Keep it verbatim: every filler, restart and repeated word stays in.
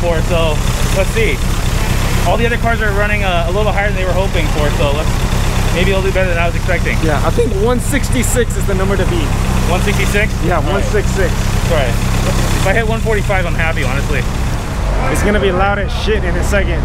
for, so let's see. All the other cars are running a, a little higher than they were hoping for, so let's maybe it'll do better than I was expecting. Yeah, I think one sixty-six is the number to beat. one sixty-six? Yeah, one sixty-six. Right. Right. If I hit one forty-five, I'm happy, honestly. It's gonna be loud as shit in a second.